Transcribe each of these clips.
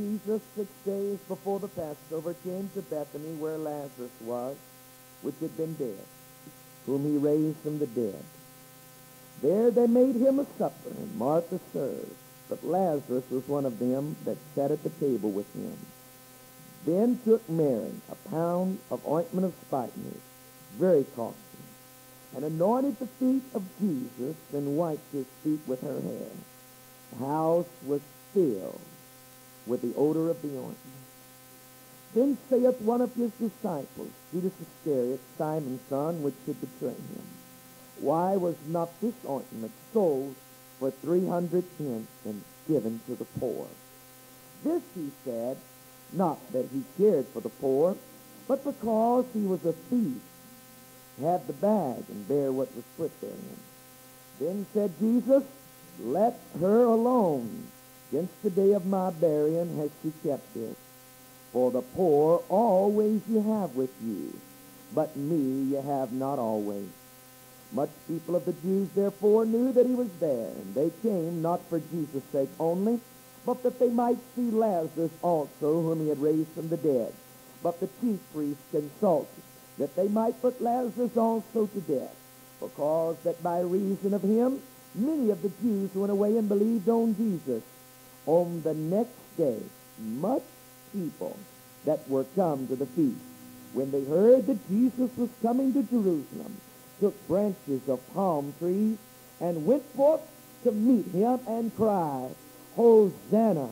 Jesus, 6 days before the Passover, came to Bethany where Lazarus was, which had been dead, whom he raised from the dead. There they made him a supper, and Martha served, but Lazarus was one of them that sat at the table with him. Then took Mary a pound of ointment of spikenard, very costly, and anointed the feet of Jesus, and wiped his feet with her hair. The house was filled with the odor of the ointment. Then saith one of his disciples, Judas Iscariot, Simon's son, which should betray him, why was not this ointment sold for 300 pence and given to the poor? This he said, not that he cared for the poor, but because he was a thief, had the bag and bear what was put therein. Then said Jesus, let her alone. Against the day of my burying has she kept it. For the poor always you have with you, but me you have not always. Much people of the Jews therefore knew that he was there, and they came not for Jesus' sake only, but that they might see Lazarus also, whom he had raised from the dead. But the chief priests consulted that they might put Lazarus also to death, because that by reason of him many of the Jews went away and believed on Jesus. On the next day, much people that were come to the feast, when they heard that Jesus was coming to Jerusalem, took branches of palm trees and went forth to meet him and cried, Hosanna,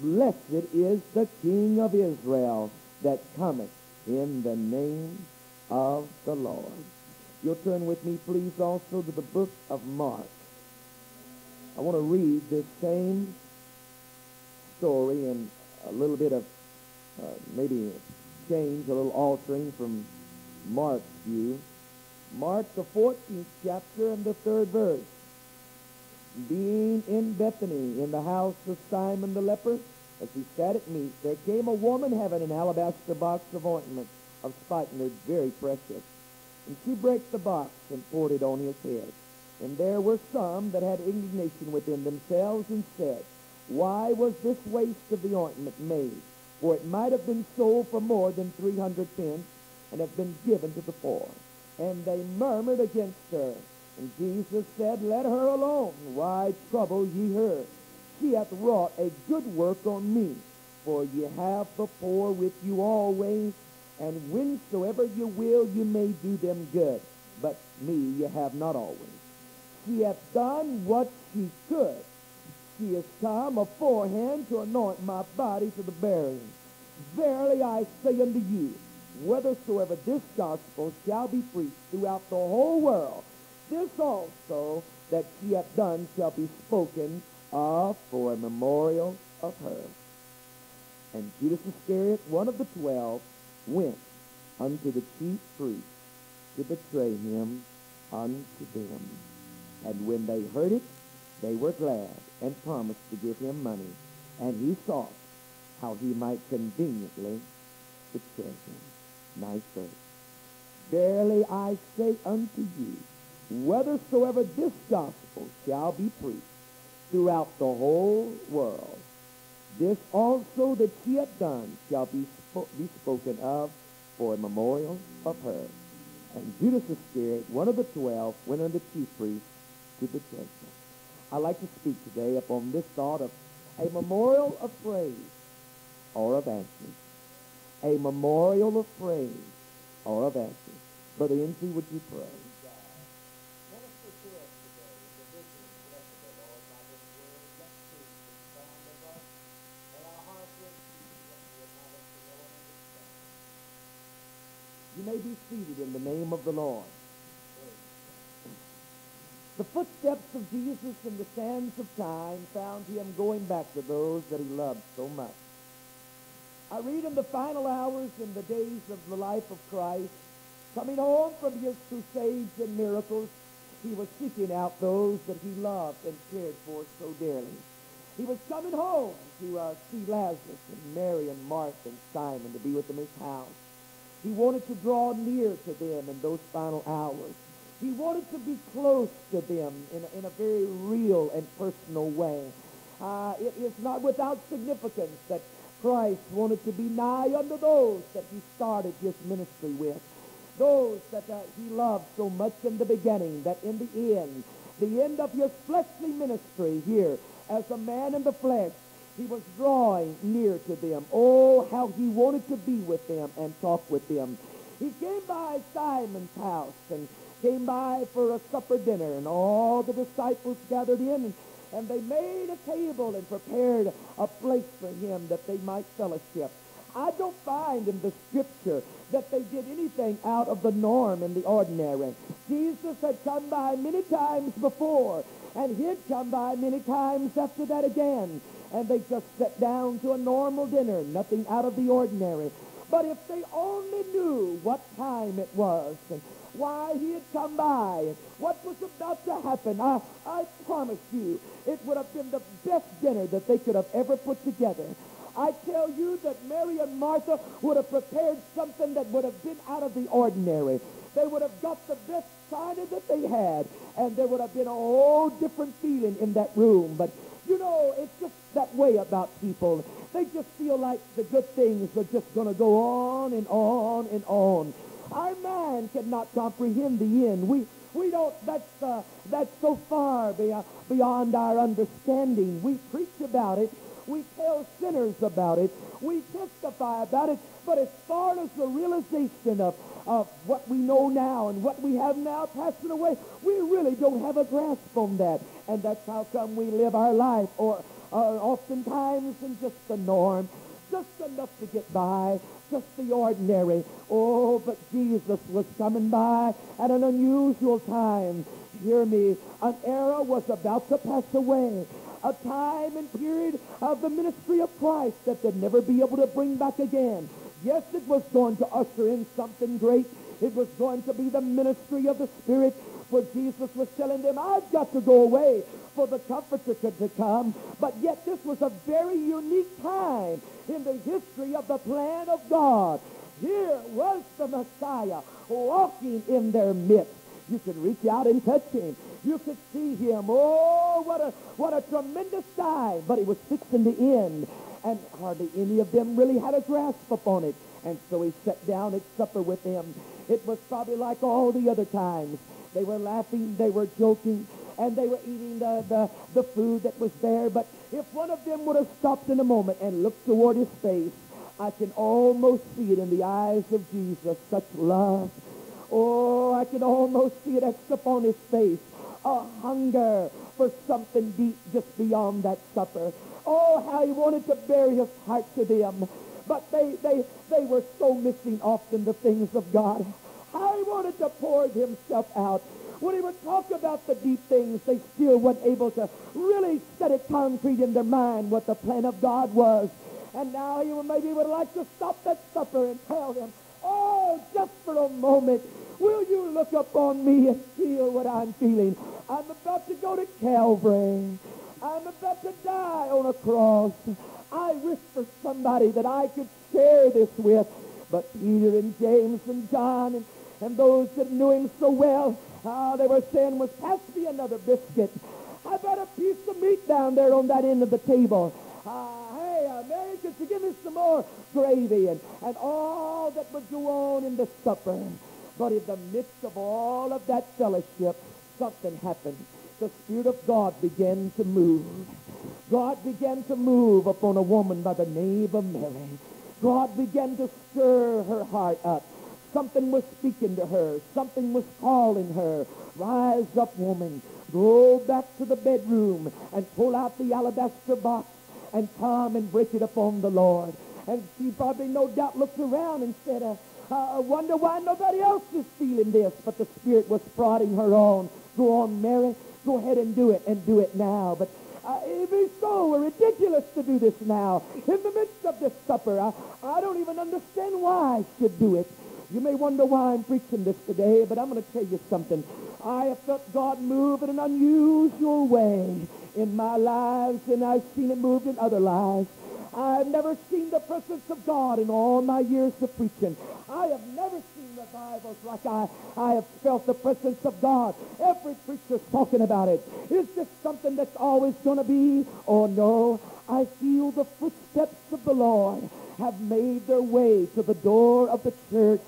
blessed is the King of Israel that cometh in the name of the Lord. You'll turn with me, please, also to the book of Mark. I want to read this same story and a little bit of maybe change, a little altering from Mark's view. Mark, the 14th chapter and the 3rd verse. Being in Bethany, in the house of Simon the leper, as he sat at meat, there came a woman having an alabaster box of ointment of spikenard, very precious. And she brake the box and poured it on his head. And there were some that had indignation within themselves and said, why was this waste of the ointment made? For it might have been sold for more than 300 pence, and have been given to the poor. And they murmured against her. And Jesus said, let her alone. Why trouble ye her? She hath wrought a good work on me. For ye have the poor with you always, and whensoever you will, you may do them good. But me you have not always. She hath done what she could. She is come aforehand to anoint my body to the burying. Verily I say unto you, whithersoever this gospel shall be preached throughout the whole world, this also that she hath done shall be spoken of for a memorial of her. And Judas Iscariot, one of the 12, went unto the chief priests to betray him unto them. And when they heard it, they were glad, and promised to give him money. And he sought how he might conveniently betray him. Nice verse. Verily I say unto you, whethersoever this gospel shall be preached throughout the whole world, this also that she hath done shall be spoken of for a memorial of her. And Judas Iscariot, one of the 12, went unto chief priests to betray him. I'd like to speak today upon this thought of a memorial of praise or of action. A memorial of praise or of action. Brother Hensley, would you pray? You may be seated in the name of the Lord. The footsteps of Jesus in the sands of time found him going back to those that he loved so much. I read in the final hours in the days of the life of Christ, coming home from his crusades and miracles, he was seeking out those that he loved and cared for so dearly. He was coming home to see Lazarus and Mary and Martha and Simon to be with them in his house. He wanted to draw near to them in those final hours. He wanted to be close to them in a very real and personal way. It is not without significance that Christ wanted to be nigh unto those that he started his ministry with, those that he loved so much in the beginning, that in the end of his fleshly ministry here, as a man in the flesh, he was drawing near to them. Oh, how he wanted to be with them and talk with them. He came by Simon's house and came by for a supper dinner, and all the disciples gathered in, and they made a table and prepared a place for him that they might fellowship. I don't find in the Scripture that they did anything out of the norm and the ordinary. Jesus had come by many times before, and he'd come by many times after that again. And they just sat down to a normal dinner, nothing out of the ordinary. But if they only knew what time it was and why he had come by and what was about to happen, I promise you it would have been the best dinner that they could have ever put together. I tell you that Mary and Martha would have prepared something that would have been out of the ordinary. They would have got the best china that they had, and there would have been a whole different feeling in that room. But, you know, it's just that way about people. They just feel like the good things are just going to go on and on and on. Our man cannot comprehend the end. We don't, that's so far beyond our understanding. We preach about it. We tell sinners about it. We testify about it. But as far as the realization of what we know now and what we have now passing away, we really don't have a grasp on that. And that's how come we live our life, or oftentimes in just the norm, just enough to get by, just the ordinary. Oh, but Jesus was coming by at an unusual time. Hear me, an era was about to pass away. A time and period of the ministry of Christ that they'd never be able to bring back again. Yes, it was going to usher in something great. It was going to be the ministry of the Spirit, for Jesus was telling them, I've got to go away for the Comforter to come. But yet this was a very unique time in the history of the plan of God. Here was the Messiah walking in their midst. You could reach out and touch him. You could see him. Oh, what a tremendous time. But he was fixed in the end, and hardly any of them really had a grasp upon it. And so he sat down at supper with them. It was probably like all the other times. They were laughing, they were joking, and they were eating the food that was there. But if one of them would have stopped in a moment and looked toward his face, I can almost see it in the eyes of Jesus, such love. Oh, I can almost see it except on his face. A hunger for something deep just beyond that supper. Oh, how he wanted to bury his heart to them. But they were so missing often the things of God. How he wanted to pour himself out. When he would talk about the deep things, they still weren't able to really set it concrete in their mind what the plan of God was. And now you maybe would like to stop that supper and tell him, oh, just for a moment, will you look upon me and feel what I'm feeling? I'm about to go to Calvary. I'm about to die on a cross. I wish for somebody that I could share this with. But Peter and James and John and those that knew him so well, they were saying, well, pass me another biscuit. How about a piece of meat down there on that end of the table? Mary, could you give me some more gravy? And all that would go on in the supper. But in the midst of all of that fellowship, something happened. The Spirit of God began to move. God began to move upon a woman by the name of Mary. God began to stir her heart up. Something was speaking to her. Something was calling her. Rise up, woman. Go back to the bedroom and pull out the alabaster box and come and break it upon the Lord. And she probably, no doubt, looked around and said, I wonder why nobody else is feeling this. But the Spirit was prodding her on. Go on, Mary. Go ahead and do it now. But even so, we're ridiculous to do this now. In the midst of this supper, I don't even understand why I should do it. You may wonder why I'm preaching this today, but I'm going to tell you something. I have felt God move in an unusual way in my lives, and I've seen it moved in other lives. I have never seen the presence of God in all my years of preaching. I have never seen revivals like I have felt the presence of God. Every preacher's talking about it. Is this something that's always going to be? Oh, no. I feel the footsteps of the Lord have made their way to the door of the church.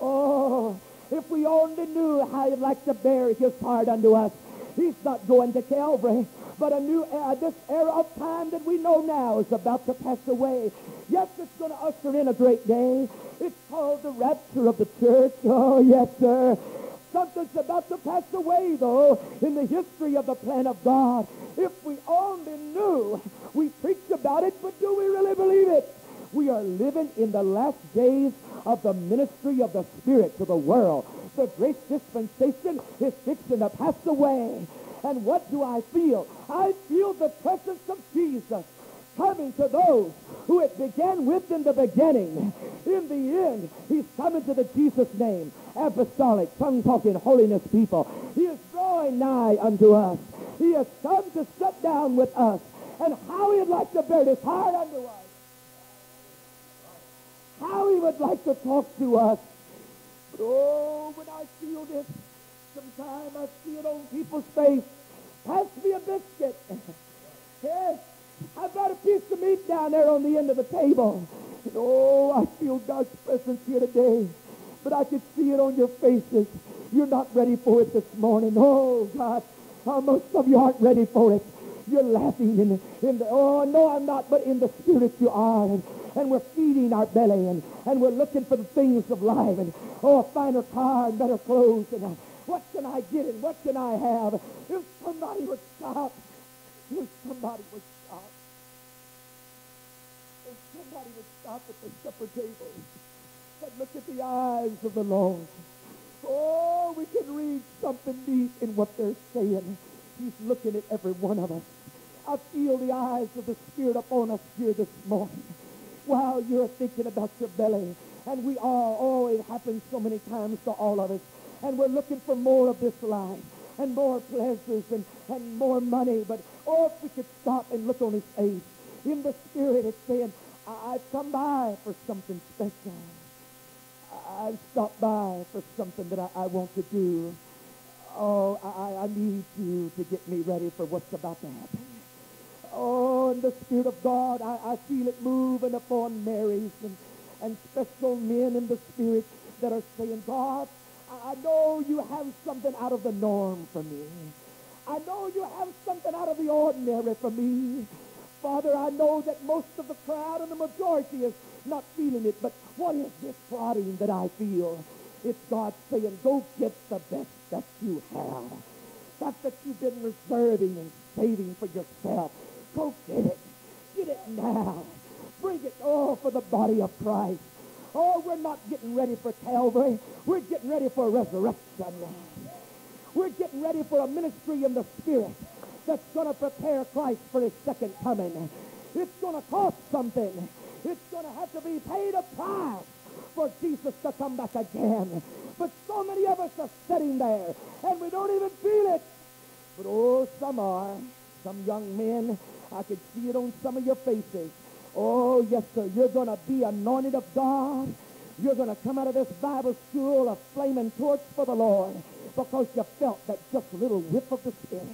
Oh, if we only knew how he'd like to bear his heart unto us. He's not going to Calvary, but a new era, this era of time that we know now is about to pass away. Yes, it's going to usher in a great day. It's called the rapture of the church. Oh, yes, sir. Something's about to pass away, though, in the history of the plan of God. If we only knew, we preach about it, but do we really believe it? We are living in the last days of the ministry of the Spirit to the world. The great dispensation is fixing to pass away. And what do I feel? I feel the presence of Jesus coming to those who it began with in the beginning. In the end, he's coming to the Jesus name, apostolic, tongue-talking, holiness people. He is drawing nigh unto us. He has come to sit down with us. And how he'd like to bear his heart unto us. How he would like to talk to us. But oh, when I feel this, sometimes I see it on people's face. Pass me a biscuit. Yes, I've got a piece of meat down there on the end of the table. And oh, I feel God's presence here today. But I can see it on your faces. You're not ready for it this morning. Oh, God, how most of you aren't ready for it. You're laughing in the, oh, no, I'm not, but in the spirit you are. And we're feeding our belly, and we're looking for the things of life, and oh, a finer car and better clothes, and what can I get and what can I have? If somebody would stop, if somebody would stop, if somebody would stop at the supper table and look at the eyes of the Lord, oh, we can read something deep in what they're saying. He's looking at every one of us. I feel the eyes of the Spirit upon us here this morning. While you're thinking about your belly, and we are, oh, it happens so many times to all of us, and we're looking for more of this life, and more pleasures, and more money, but oh, if we could stop and look on his face, in the spirit it's saying, I've come by for something special. I've stopped by for something that I want to do. Oh, I need you to get me ready for what's about to happen. Oh, and the Spirit of God, I feel it moving upon Marys and special men in the Spirit that are saying, God, I know you have something out of the norm for me. I know you have something out of the ordinary for me. Father, I know that most of the crowd and the majority is not feeling it, but what is this prodding that I feel? It's God saying, go get the best that you have. That's that you've been reserving and saving for yourself. Go get it. Get it now. Bring it all for the body of Christ. Oh, we're not getting ready for Calvary. We're getting ready for a resurrection. We're getting ready for a ministry in the Spirit that's going to prepare Christ for his second coming. It's going to cost something. It's going to have to be paid a price for Jesus to come back again. But so many of us are sitting there, and we don't even feel it. But oh, some are. Some young men, I can see it on some of your faces. Oh, yes, sir, you're going to be anointed of God. You're going to come out of this Bible school a flaming torch for the Lord because you felt that just little whiff of the Spirit.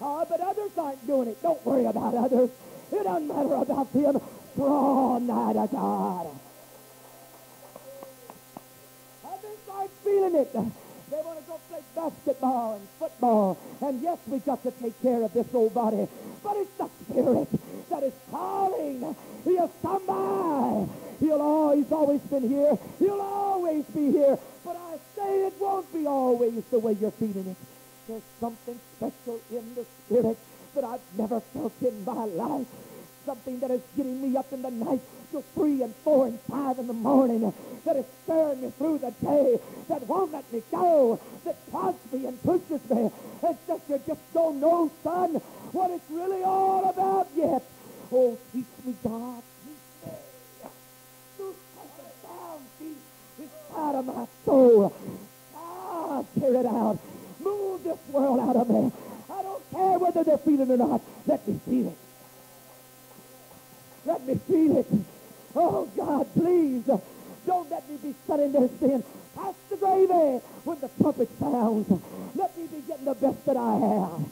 Oh, but others aren't doing it. Don't worry about others. It doesn't matter about them. Draw nigh to God. Others aren't feeling it. They want to go play basketball and football. And yes, we got to take care of this old body. But it's the Spirit that is calling. He'll come by. He's always been here. He'll always be here. But I say it won't be always the way you're feeling it. There's something special in the Spirit that I've never felt in my life. Something that is getting me up in the night till 3 and 4 and 5 in the morning, that is stirring me through the day, that won't let me go, that prods me and pushes me. It's that you just don't know, son, what it's really all about yet. Oh, teach me, God, teach me. You cut it down, Jesus. It's out of my soul. Ah, tear it out. Move this world out of me. I don't care whether they're feeling or not. Let me feel it. Let me feel it. Oh, God, please. Don't let me be sitting there saying, "Pass the gravy," when the trumpet sounds. Let me be getting the best that I have.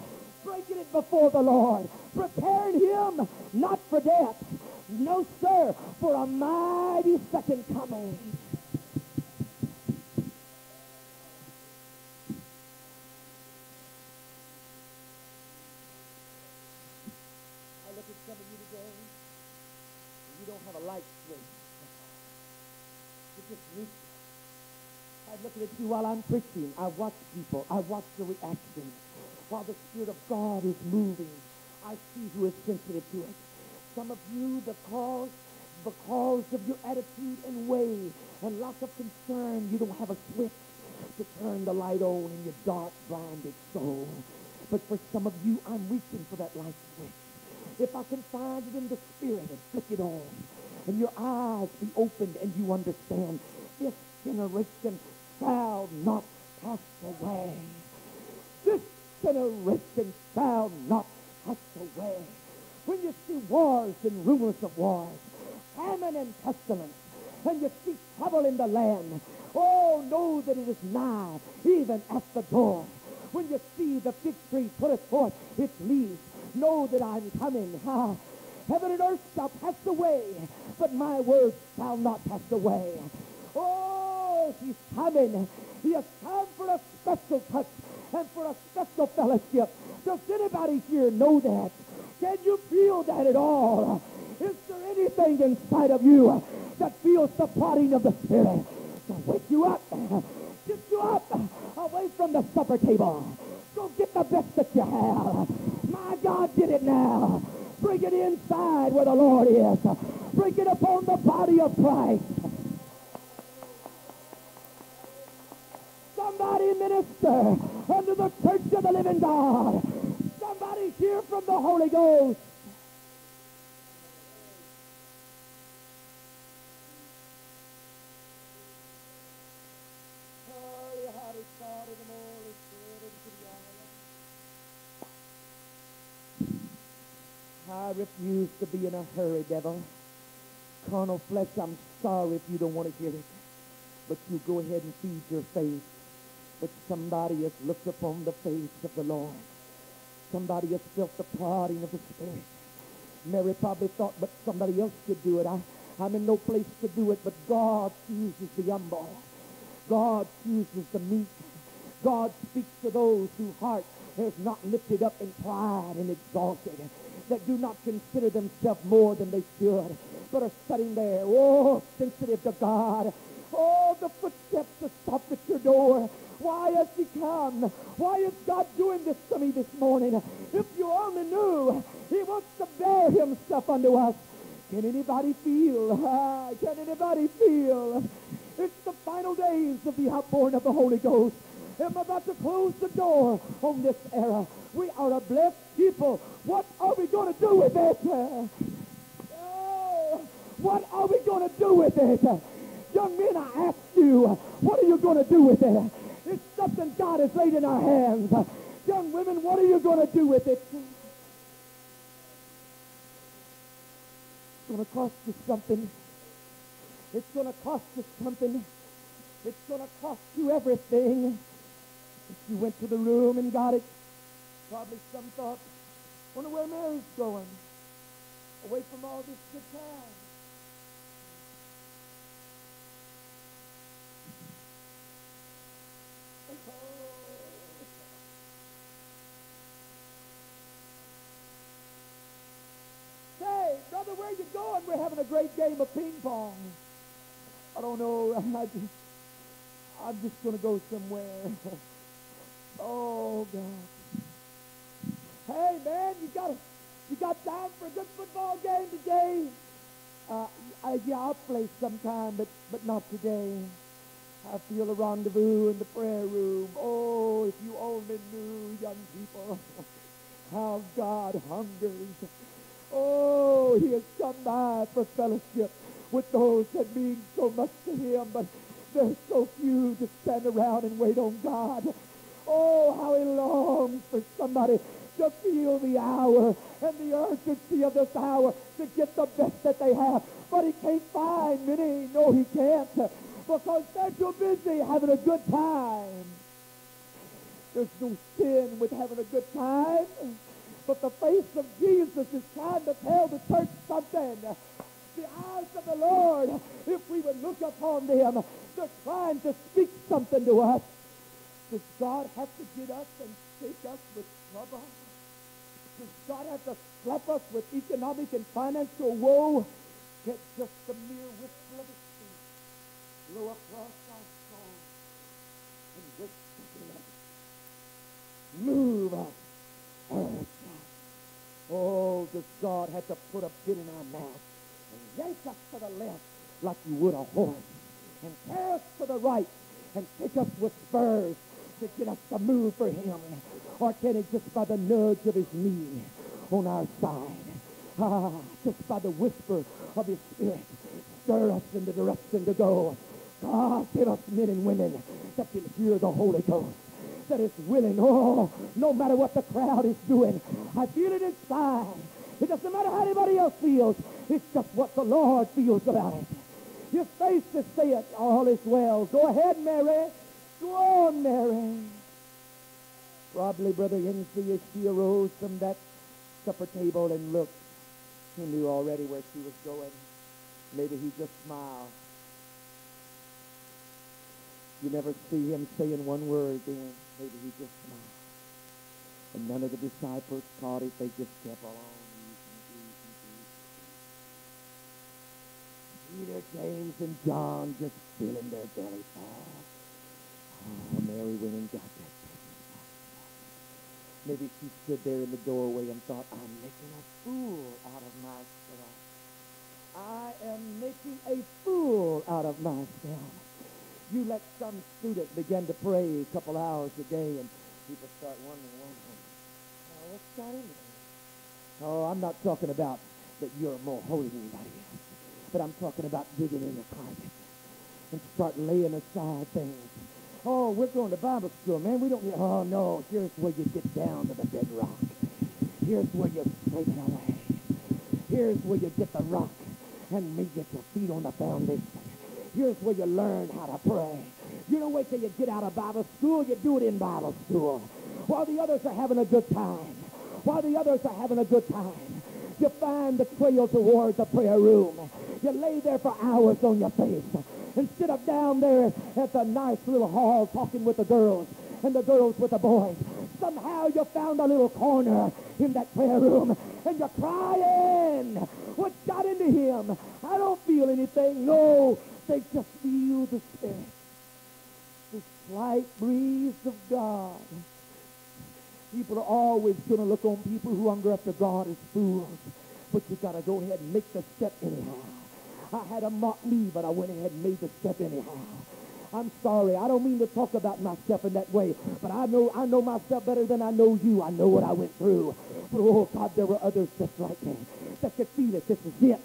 Breaking it before the Lord. Preparing him, not for death. No, sir, for a mighty second coming. I look at some of you today, and you don't have a light switch. You're just weak. I look at you while I'm preaching. I watch people. I watch the reaction. While the Spirit of God is moving, I see who is sensitive to it. Some of you, because of your attitude and way and lack of concern, you don't have a switch to turn the light on in your dark, blinded soul. But for some of you, I'm reaching for that light switch. If I can find it in the Spirit and flick it on, and your eyes be opened and you understand, this generation shall not pass away. This generation shall not pass away. When you see wars and rumors of wars, famine and pestilence, and you see trouble in the land, oh, know that it is nigh, even at the door. When you see the fig tree putteth forth its leaves, know that I'm coming. Ah, heaven and earth shall pass away, but my word shall not pass away. Oh, he's coming. He has come for a special touch and for a special fellowship. Does anybody here know that? Can you feel that at all? Is there anything inside of you that feels the prodding of the Spirit to wake you up, get you up away from the supper table? Go get the best that you have. My God did it now. Bring it inside where the Lord is. Bring it upon the body of Christ. Somebody minister under the church of the living God. Somebody hear from the Holy Ghost. I refuse to be in a hurry, devil. Carnal flesh, I'm sorry if you don't want to hear it. But you go ahead and feed your faith. But somebody has looked upon the face of the Lord. Somebody has felt the prodding of the Spirit. Mary probably thought, but somebody else could do it. I'm in no place to do it, but God chooses the humble. God chooses the meek. God speaks to those whose heart is not lifted up in pride and exalted, that do not consider themselves more than they should, but are sitting there, oh, sensitive to God. Oh, the footsteps that stopped at your door. Why has he come? Why is God doing this to me this morning? If you only knew, he wants to bear himself unto us. Can anybody feel? Can anybody feel? It's the final days of the outpouring of the Holy Ghost. I'm about to close the door on this era. We are a blessed people. What are we going to do with it? Oh, what are we going to do with it? Young men, I ask you, what are you going to do with it? It's something God has laid in our hands. Young women, what are you going to do with it? It's going to cost you something. It's going to cost you something. It's going to cost you everything. If you went to the room and got it, probably some thought, I wonder where Mary's going. Away from all this good time. Say, brother, where you going? We're having a great game of ping pong. I don't know. I'm just going to go somewhere. Oh, God. Hey, man, you got time for a good football game today? Yeah, I'll play sometime, but not today. I feel a rendezvous in the prayer room. Oh, if you only knew, young people, how God hungers. Oh, he has come by for fellowship with those that mean so much to him, but there's so few to stand around and wait on God. Oh, how he longs for somebody to feel the hour and the urgency of this hour to get the best that they have. But he can't find many. No, he can't. Because they're too busy having a good time. There's no sin with having a good time. But the face of Jesus is trying to tell the church something. The eyes of the Lord, if we would look upon them, they're trying to speak something to us. Does God have to get us and shake us with trouble? Does God have to slap us with economic and financial woe? Get just the mere whisper of His feet, blow across our soul, and whisper us, move us, hurt us. Oh, does God have to put a bit in our mouth and yank us to the left like you would a horse, and tear us to the right and kick us with spurs to get us to move for Him? Or can it just by the nudge of His knee on our side? Ah, just by the whisper of His Spirit, stir us in the direction to go. God, give us men and women that can hear the Holy Ghost, that is willing, oh, no matter what the crowd is doing. I feel it inside. It doesn't matter how anybody else feels. It's just what the Lord feels about it. Your face to say it, all is well. Go ahead, Mary. Go on, Mary. Probably Brother Hensley, as she arose from that supper table and looked, he knew already where she was going. Maybe he just smiled. You never see him saying one word then. Maybe he just smiled. And none of the disciples caught it. They just kept on. Peter, James, and John just filling their belly fat. Oh, Mary went and got that baby. Maybe she stood there in the doorway and thought, I'm making a fool out of myself. I am making a fool out of myself. You let some student begin to pray a couple hours a day, and people start wondering, oh, what's that in there? Oh, I'm not talking about that you're more holy than anybody else. But I'm talking about digging in the carpet and start laying aside things. Oh, we're going to Bible school, man. We don't need... Oh, no. Here's where you get down to the bedrock. Here's where you scrape it away. Here's where you get the rock and you get your feet on the foundation. Here's where you learn how to pray. You don't wait till you get out of Bible school. You do it in Bible school. While the others are having a good time. While the others are having a good time. You find the trail toward the prayer room. You lay there for hours on your face and sit up down there at the nice little hall talking with the girls and the girls with the boys. Somehow you found a little corner in that prayer room and you're crying. What got into him? I don't feel anything. No, they just feel the Spirit. The slight breeze of God. People are always going to look on people who hunger after God as fools. But you got to go ahead and make the step anyhow. I had a mock me, but I went ahead and made the step anyhow. I'm sorry. I don't mean to talk about myself in that way. But I know myself better than I know you. I know what I went through. But oh, God, there were others just like me that could feel it. This is it.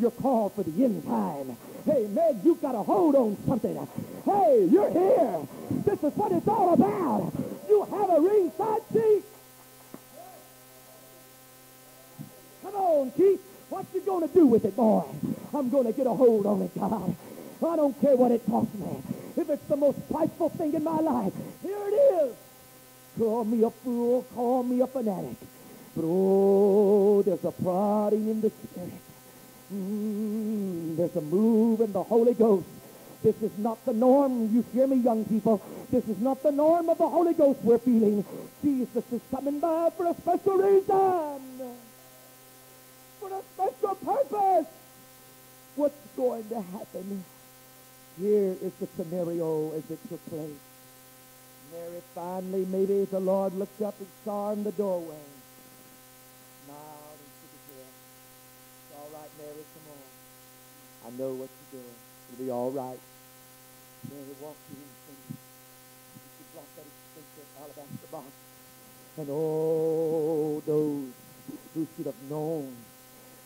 You're called for the end time. Hey, man, you got to hold on something. Hey, you're here. This is what it's all about. You have a ringside seat. Come on, Keith. What you going to do with it, boy? I'm going to get a hold on it, God. I don't care what it costs me. If it's the most prideful thing in my life, here it is. Call me a fool, call me a fanatic. But, oh, there's a prodding in the Spirit. There's a move in the Holy Ghost. This is not the norm. You hear me, young people? This is not the norm of the Holy Ghost we're feeling. Jesus is coming by for a special reason. For a special purpose. What's going to happen? Here is the scenario as it took place. Mary finally, maybe the Lord looked up and saw in the doorway. Smiled and shook his head. It's all right, Mary, come on. I know what you're doing. It'll be all right. Mary walked in and said, she dropped that expensive alabaster box. And oh, those who should have known,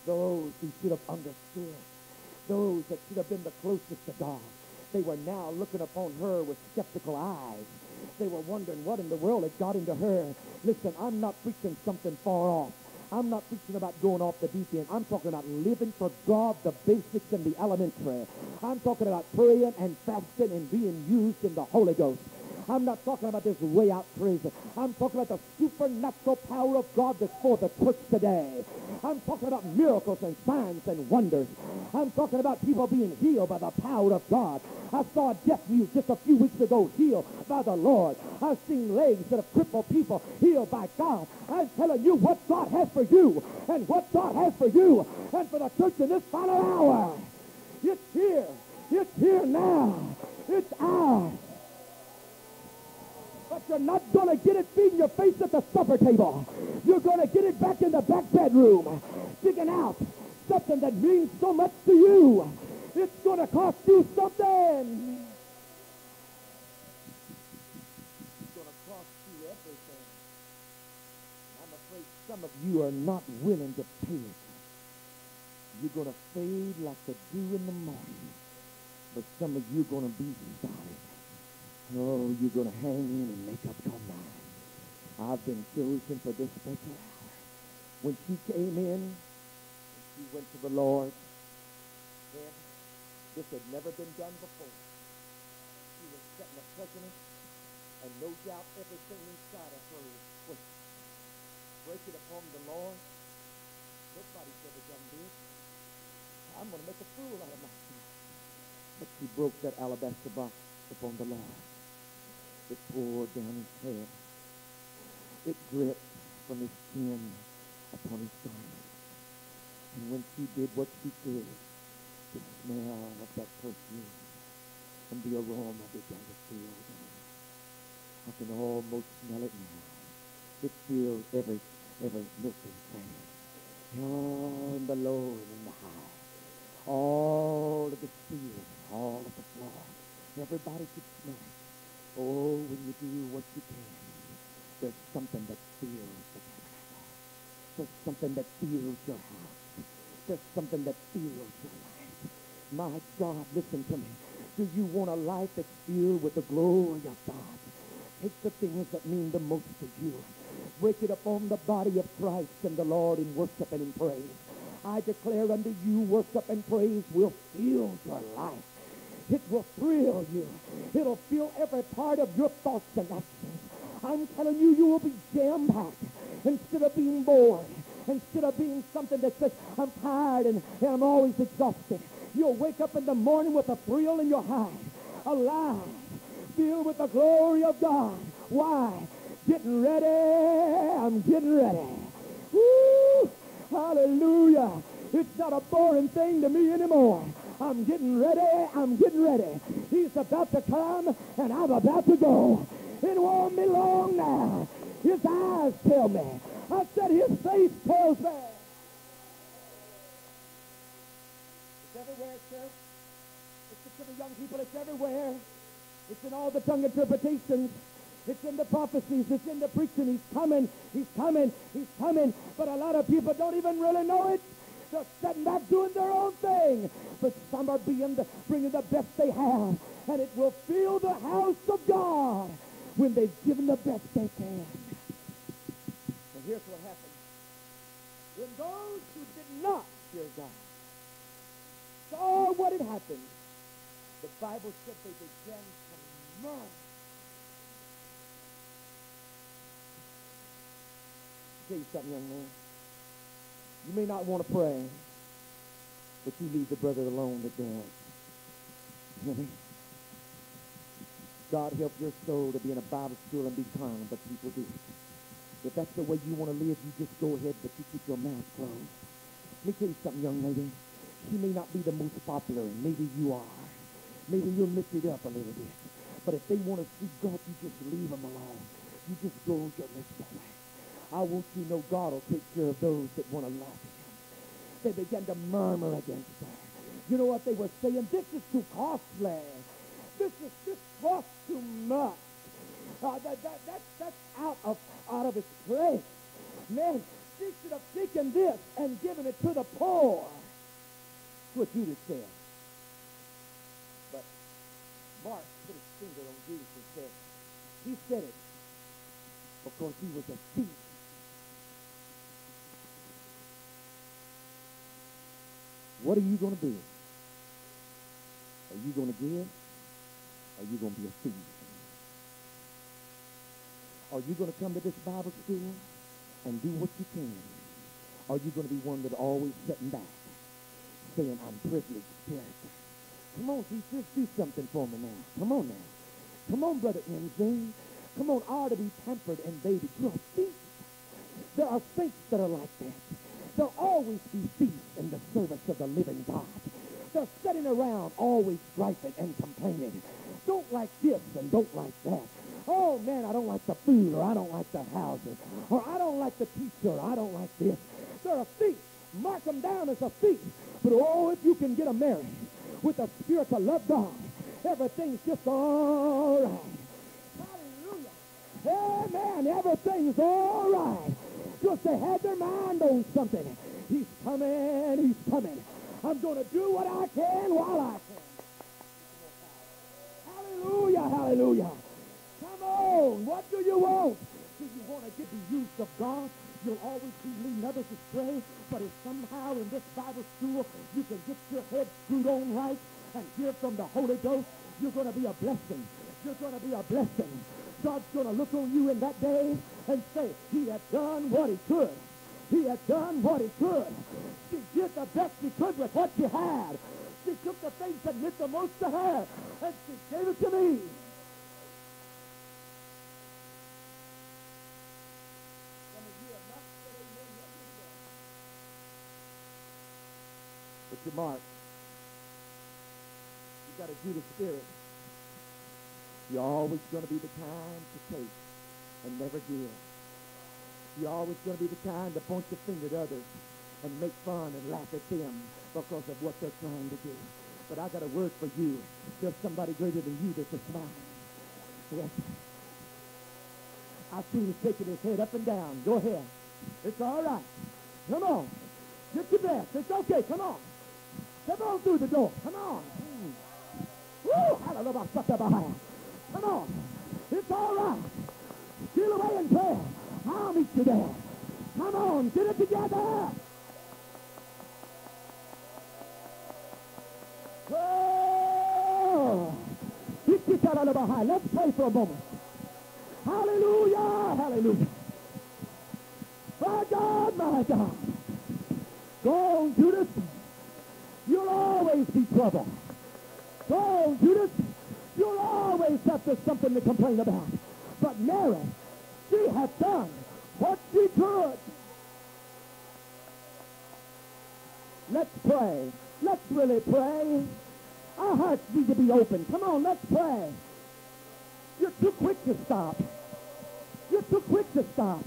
those who should have understood, those that should have been the closest to God, they were now looking upon her with skeptical eyes. They were wondering, what in the world had got into her? Listen, I'm not preaching something far off. I'm not preaching about going off the deep end. I'm talking about living for God, the basics and the elementary. I'm talking about praying and fasting and being used in the Holy Ghost. I'm not talking about this way out crazy. I'm talking about the supernatural power of God that's for the church today. I'm talking about miracles and signs and wonders. I'm talking about people being healed by the power of God. I saw a deaf mute just a few weeks ago healed by the Lord. I've seen legs that have crippled people healed by God. I'm telling you what God has for you and what God has for you and for the church in this final hour. It's here. It's here now. It's ours. But you're not going to get it feeding your face at the supper table. You're going to get it back in the back bedroom, digging out something that means so much to you. It's going to cost you something. It's going to cost you everything. I'm afraid some of you are not willing to pay it. You're going to fade like the dew in the morning. But some of you are going to be solid. Oh, you're going to hang in and make up your mind. I've been chosen for this special hour. When she came in, she went to the Lord. Then, this had never been done before. She was setting a precedent, and no doubt everything inside of her was breaking upon the Lord. Nobody's ever done this. I'm going to make a fool out of myself. But she broke that alabaster box upon the Lord. It poured down his head. It dripped from his skin upon his garment. And when she did what she did, the smell of that perfume and the aroma began to fill down. I can almost smell it now. It fills every nook and cranny. Oh, in the low and in the high. All of the field, all of the floor. Everybody could smell it. Oh, when you do what you can, there's something that fills the tabernacle. There's something that fills your house. There's something that fills your life. My God, listen to me. Do you want a life that's filled with the glory of God? Take the things that mean the most to you. Break it upon the body of Christ and the Lord in worship and in praise. I declare unto you, worship and praise will fill your life. It will thrill you. It'll fill every part of your thoughts and actions. I'm telling you, you will be jam-packed instead of being bored, instead of being something that says, I'm tired and I'm always exhausted. You'll wake up in the morning with a thrill in your heart, alive, filled with the glory of God. Why? Getting ready. I'm getting ready. Woo! Hallelujah. It's not a boring thing to me anymore. I'm getting ready. I'm getting ready. He's about to come, and I'm about to go. It won't be long now. His eyes tell me. I said his face tells me. It's everywhere, church. It's to the young people. It's everywhere. It's in all the tongue interpretations. It's in the prophecies. It's in the preaching. He's coming. He's coming. He's coming. But a lot of people don't even really know it. They're sitting back doing their own thing. But some are bringing the best they have. And it will fill the house of God when they've given the best they can. And here's what happened. When those who did not fear God saw what had happened, the Bible said they began to mourn. I'll tell you something, young man. You may not want to pray, but you leave the brother alone to dance. God help your soul to be in a Bible school and be calm, but people do it. If that's the way you want to live, you just go ahead, but you keep your mouth closed. Let me tell you something, young lady. She may not be the most popular, and maybe you are. Maybe you'll lift it up a little bit. But if they want to see God, you just leave them alone. You just go with your lips away. I want you to know God will take care of those that want to love him. They began to murmur against her. You know what they were saying? This is too costly. This costs too much. That's out of its place. Man, she should have taken this and given it to the poor. That's what Judas said. But Mark put his finger on Judas and said, He said it because he was a thief. What are you going to do? Are you going to give? Are you going to be a thief? Are you going to come to this Bible school and do what you can? Are you going to be one that's always sitting back, saying, I'm privileged, blessed? Come on, Jesus, do something for me now. Come on now. Come on, Brother Hensley. Come on, I ought to be pampered and babied. You're a thief. There are saints that are like that. There'll always be thieves in the service of the living God. They're sitting around always griping and complaining. Don't like this and don't like that. Oh, man, I don't like the food, or I don't like the houses, or I don't like the teacher, or I don't like this. They're a thief. Mark them down as a thief. But, oh, if you can get a Mary with a spirit to love God, everything's just all right. Hallelujah. Amen. Everything's all right. Because they had their mind on something. He's coming. He's coming. I'm going to do what I can while I can. Hallelujah. Hallelujah. Come on. What do you want? Do you want to get the use of God? You'll always be leading others astray, but if somehow in this Bible school you can get your head screwed on right and hear from the Holy Ghost, you're going to be a blessing. You're going to be a blessing. God's going to look on you in that day and say, he had done what he could. He had done what he could. She did the best she could with what she had. She took the things that meant the most to her, and she gave it to me. But to Mark, you got a Judas Iscariot. You're always going to be the kind to take and never give. You're always going to be the kind to point your finger at others and make fun and laugh at them because of what they're trying to do. But I got a word for you. There's somebody greater than you that's a smile. Yes. I see him shaking his head up and down. Go ahead. It's all right. Come on. Get your best. It's okay. Come on. Step on through the door. Come on. Woo! I don't know about stuff behind. Come on. It's all right. Steal away in prayer. I'll meet you there. Come on. Get it together. Oh. Let's pray for a moment. Hallelujah. Hallelujah. My God, my God. Go on, Judas. You'll always be trouble. Go on, Judas. You'll always have to something to complain about. But Mary, she has done what she could. Let's pray. Let's really pray. Our hearts need to be open. Come on, let's pray. You're too quick to stop. You're too quick to stop.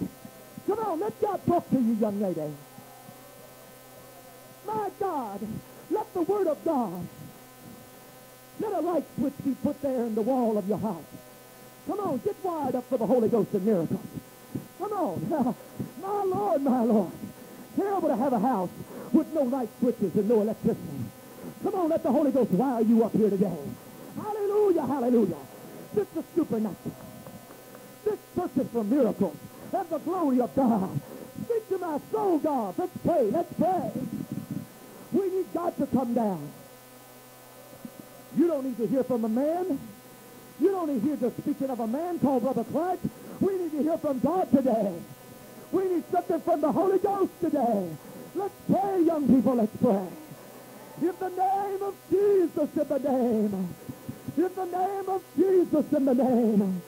Come on, let God talk to you, young lady. My God, let the word of God, let a light switch be put there in the wall of your heart. Come on, get wired up for the Holy Ghost and miracles. Come on. My Lord, my Lord. Terrible to have a house with no light switches and no electricity. Come on, let the Holy Ghost wire you up here today. Hallelujah, hallelujah. This is supernatural. This church is for miracles and the glory of God. Speak to my soul, God. Let's pray, let's pray. We need God to come down. You don't need to hear from a man. You don't need to hear the speaking of a man called Brother Clark. We need to hear from God today. We need something from the Holy Ghost today. Let's pray, young people, let's pray. In the name of Jesus, in the name. In the name of Jesus, in the name.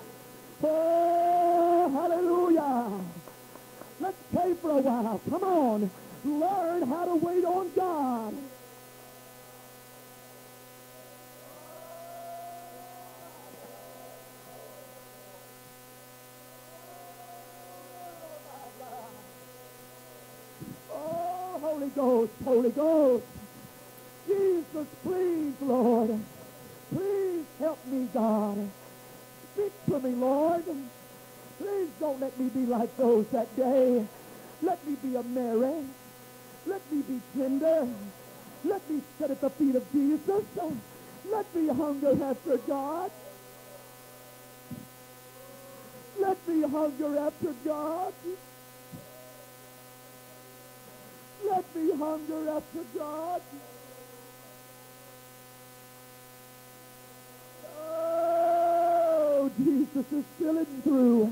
Oh, hallelujah. Let's pray for a while. Come on. Learn how to wait on God. Oh, Holy Ghost, Holy Ghost. Jesus, please, Lord. Please help me, God. Speak to me, Lord. Please don't let me be like those that day. Let me be a Mary. Let me be tender. Let me sit at the feet of Jesus. Let me hunger after God. we hunger after God. Let me hunger after God. Oh, Jesus is spilling through.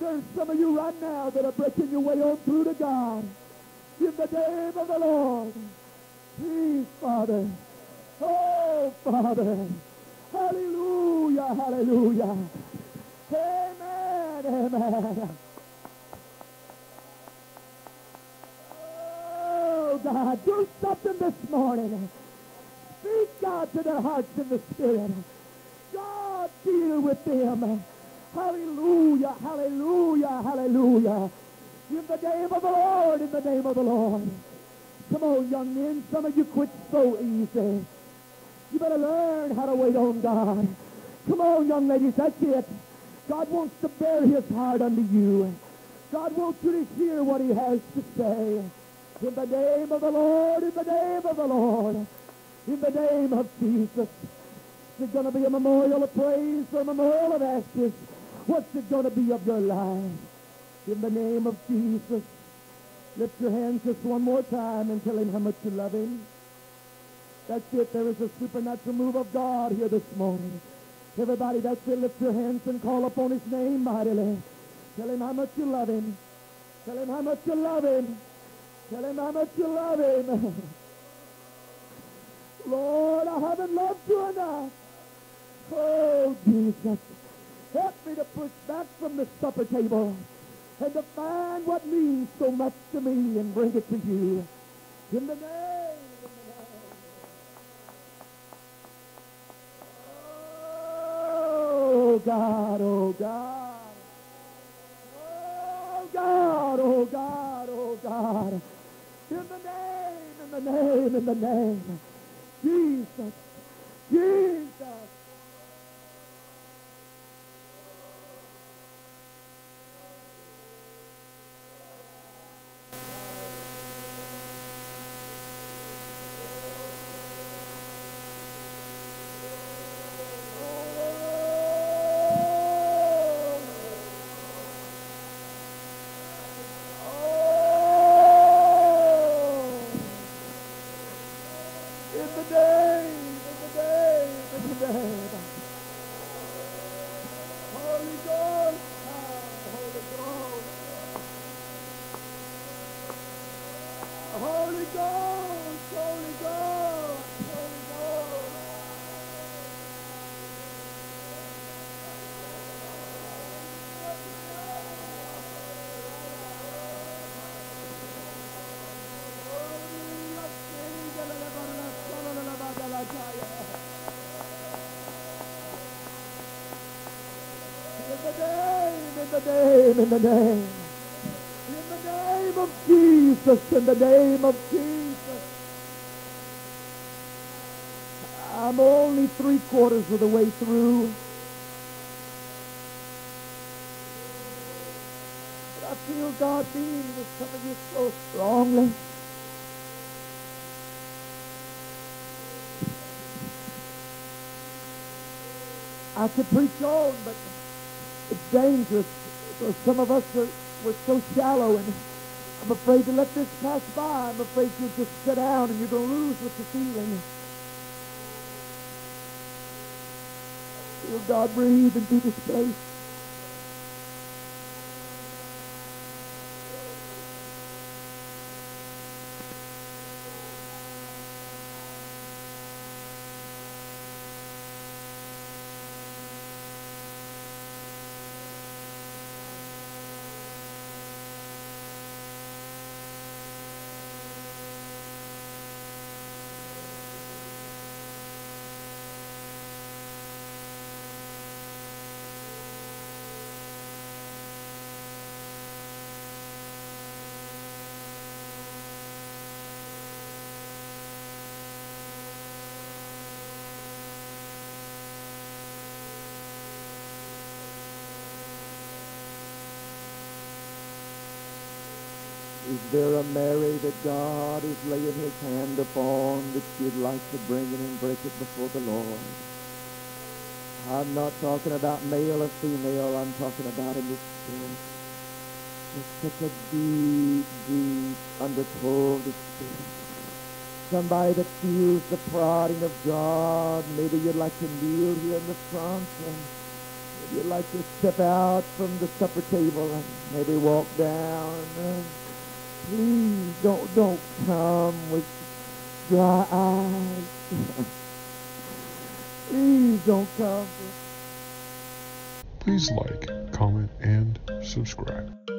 There's some of you right now that are breaking your way on through to God. In the name of the Lord. Please, Father. Oh, Father. Hallelujah, hallelujah. Amen, amen. Oh, God, do something this morning. Speak, God, to their hearts in the Spirit. God, deal with them. Hallelujah, hallelujah, hallelujah. In the name of the Lord, in the name of the Lord. Come on, young men, some of you quit so easy. You better learn how to wait on God. Come on, young ladies, that's it. God wants to bear his heart unto you. God wants you to hear what he has to say. In the name of the Lord, in the name of the Lord, in the name of Jesus. Is it going to be a memorial of praise or a memorial of ashes? What's it going to be of your life? In the name of Jesus, lift your hands just one more time and tell him how much you love him. That's it. There is a supernatural move of God here this morning. Everybody, that's it. Lift your hands and call upon his name mightily. Tell him how much you love him. Tell him how much you love him. Tell him how much you love him. Lord, I haven't loved you enough. Oh, Jesus, help me to push back from the supper table and to find what means so much to me and bring it to you. In the name of the Lord. Oh, God, oh, God. Oh, God, oh, God, oh, God. In the name, in the name, in the name. Jesus, Jesus. In the name. In the name of Jesus. In the name of Jesus. I'm only 3/4 of the way through. But I feel God being with some of you so strongly. I could preach on, but it's dangerous. So some of us were so shallow, and I'm afraid to let this pass by. I'm afraid you'll just sit down and you're going to lose what you're feeling. Will God breathe into this place? Is there a Mary that God is laying his hand upon that you'd like to bring it and break it before the Lord? I'm not talking about male or female. I'm talking about in this sin, it's such a deep, deep, untold experience. Somebody that feels the prodding of God, maybe you'd like to kneel here in the front, and maybe you'd like to step out from the supper table and maybe walk down. Please don't come with dry eyes. Please don't come. Please like, comment, and subscribe.